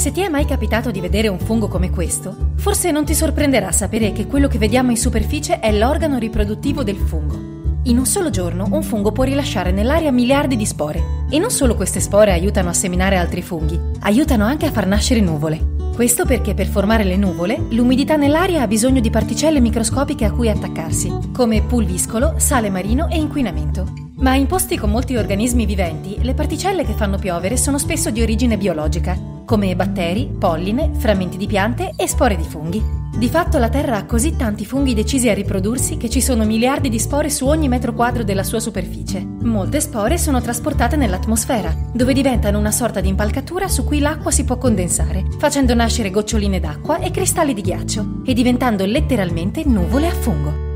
Se ti è mai capitato di vedere un fungo come questo, forse non ti sorprenderà sapere che quello che vediamo in superficie è l'organo riproduttivo del fungo. In un solo giorno un fungo può rilasciare nell'aria miliardi di spore. E non solo queste spore aiutano a seminare altri funghi, aiutano anche a far nascere nuvole. Questo perché per formare le nuvole, l'umidità nell'aria ha bisogno di particelle microscopiche a cui attaccarsi, come pulviscolo, sale marino e inquinamento. Ma in posti con molti organismi viventi, le particelle che fanno piovere sono spesso di origine biologica, come batteri, polline, frammenti di piante e spore di funghi. Di fatto la Terra ha così tanti funghi decisi a riprodursi che ci sono miliardi di spore su ogni metro quadro della sua superficie. Molte spore sono trasportate nell'atmosfera, dove diventano una sorta di impalcatura su cui l'acqua si può condensare, facendo nascere goccioline d'acqua e cristalli di ghiaccio, e diventando letteralmente nuvole a fungo.